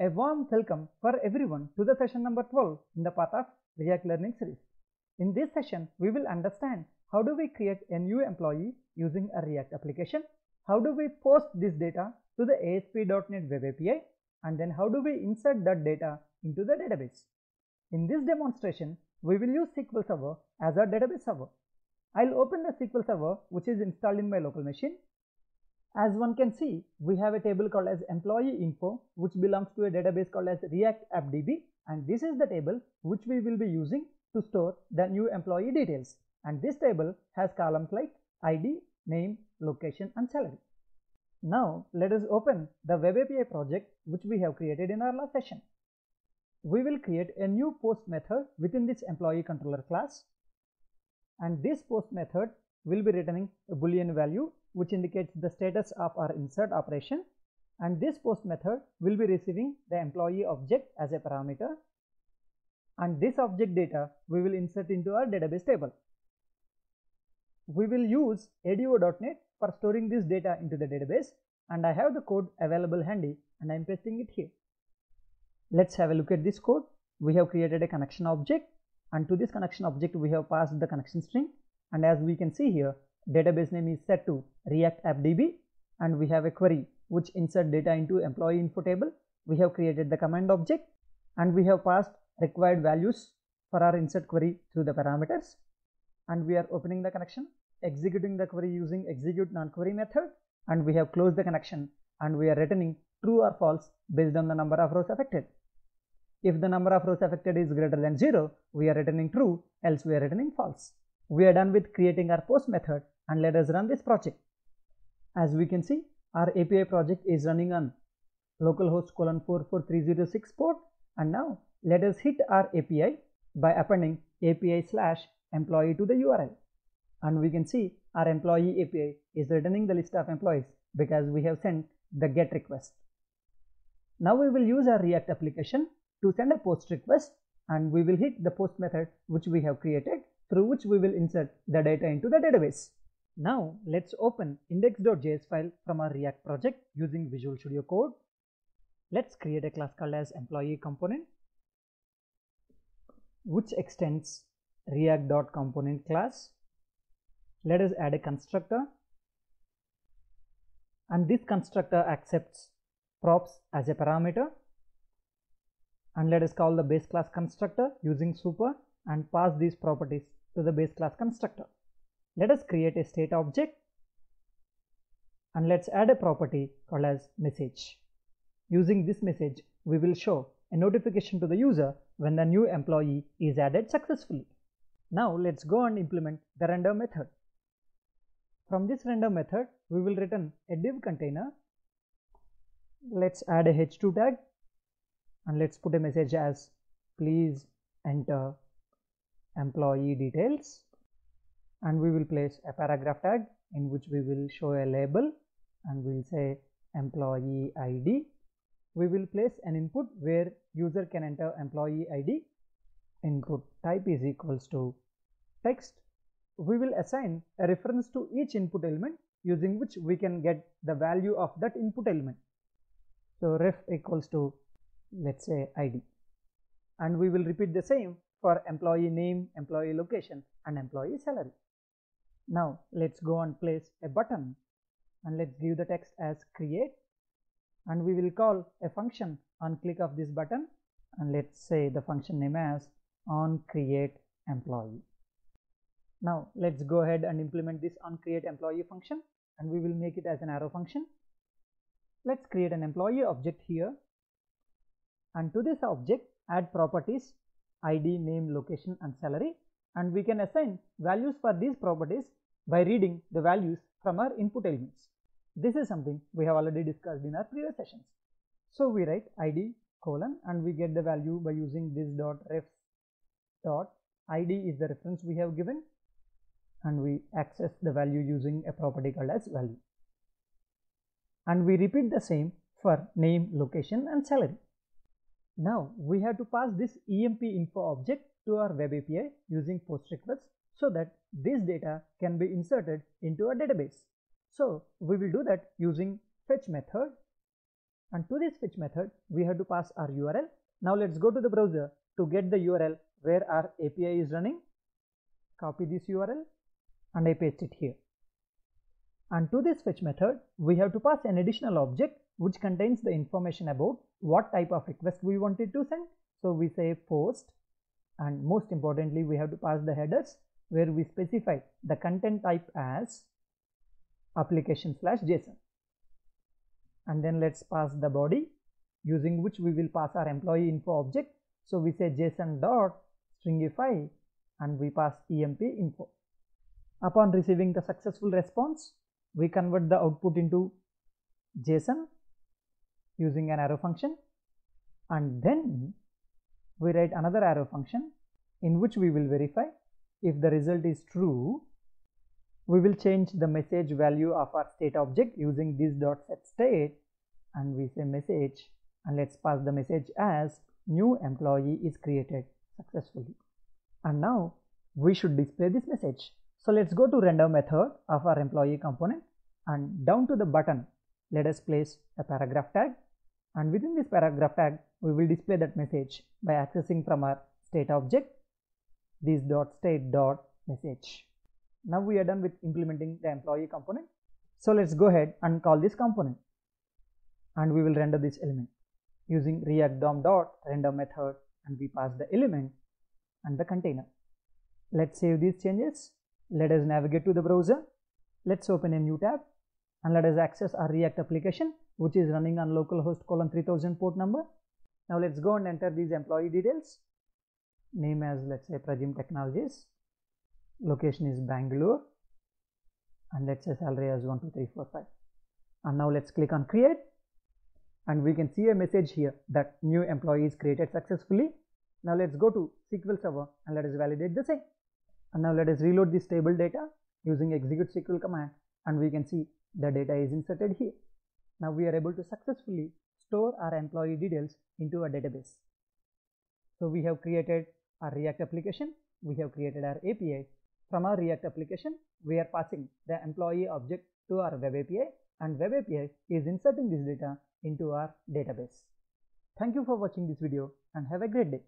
A warm welcome for everyone to the session number 12 in the path of React Learning Series. In this session, we will understand how do we create a new employee using a React application, how do we post this data to the ASP.NET Web API, and then how do we insert that data into the database. In this demonstration, we will use SQL Server as our database server. I'll open the SQL Server which is installed in my local machine. As one can see, we have a table called as employee info which belongs to a database called as React AppDB, and this is the table which we will be using to store the new employee details. And this table has columns like ID, name, location and salary. Now let us open the Web API project which we have created in our last session. We will create a new post method within this employee controller class, and this post method will be returning a boolean value which indicates the status of our insert operation, and this post method will be receiving the employee object as a parameter, and this object data we will insert into our database table. We will use ADO.NET for storing this data into the database, and I have the code available handy and I am pasting it here. Let's have a look at this code. We have created a connection object, and to this connection object we have passed the connection string, and as we can see here, database name is set to React AppDB, and we have a query which insert data into employee info table. We have created the command object and we have passed required values for our insert query through the parameters, and we are opening the connection, executing the query using execute non-query method, and we have closed the connection, and we are returning true or false based on the number of rows affected. If the number of rows affected is greater than 0, we are returning true, else we are returning false. We are done with creating our post method, and let us run this project. As we can see, our API project is running on localhost colon 44306 port, and now let us hit our API by appending API/employee to the URL. And we can see our employee API is returning the list of employees because we have sent the GET request. Now we will use our React application to send a POST request, and we will hit the POST method which we have created, through which we will insert the data into the database. Now let's open index.js file from our React project using Visual Studio Code. Let's create a class called as employee component which extends React.component class. Let us add a constructor, and this constructor accepts props as a parameter, and let us call the base class constructor using super and pass these properties to the base class constructor. Let us create a state object, and let's add a property called as message. Using this message, we will show a notification to the user when the new employee is added successfully. Now let's go and implement the render method. From this render method, we will return a div container. Let's add a h2 tag, and let's put a message as please enter employee details, and we will place a paragraph tag in which we will show a label, and we will say employee ID. We will place an input where user can enter employee ID. Input type is equals to text. We will assign a reference to each input element using which we can get the value of that input element. So ref equals to, let's say, ID, and we will repeat the same for employee name, employee location and employee salary. Now let's go and place a button, and let's give the text as create, and we will call a function on click of this button, and let's say the function name as on create employee. Now let's go ahead and implement this on create employee function, and we will make it as an arrow function. Let's create an employee object here, and to this object add properties ID, name, location and salary, and we can assign values for these properties by reading the values from our input elements. This is something we have already discussed in our previous sessions. So we write ID colon, and we get the value by using this dot refs dot ID is the reference we have given, and we access the value using a property called as value, and we repeat the same for name, location and salary. Now we have to pass this emp info object to our web API using post request so that this data can be inserted into our database. So we will do that using fetch method, And to this fetch method, we have to pass our URL. Now let's go to the browser to get the URL where our API is running. Copy this URL and I paste it here. And to this fetch method, we have to pass an additional object which contains the information about what type of request we wanted to send. So we say POST, and most importantly, we have to pass the headers where we specify the content type as application/json. And then let's pass the body, using which we will pass our employee info object. So we say json.stringify and we pass emp info. Upon receiving the successful response, we convert the output into JSON using an arrow function, and then we write another arrow function in which we will verify if the result is true. We will change the message value of our state object using this dot set state, and we say message, and let's pass the message as new employee is created successfully. And now we should display this message. So let's go to render method of our employee component, and down to the button let us place a paragraph tag, and within this paragraph tag we will display that message by accessing from our state object this dot state dot message. Now we are done with implementing the employee component. So let's go ahead and call this component, and we will render this element using React DOM dot render method, and we pass the element and the container. Let's save these changes. Let us navigate to the browser. Let's open a new tab and let us access our React application which is running on localhost :3000 port number. Now let's go and enter these employee details. Name as, let's say, Pragim Technologies. Location is Bangalore, and let's say salary as 12345. And now let's click on create, and we can see a message here that new employee is created successfully. Now let's go to SQL Server and let us validate the same. And now let us reload this table data using execute SQL command, and we can see the data is inserted here. Now we are able to successfully store our employee details into a database. So we have created our React application, we have created our API. From our React application, we are passing the employee object to our web API, and web API is inserting this data into our database. Thank you for watching this video and have a great day.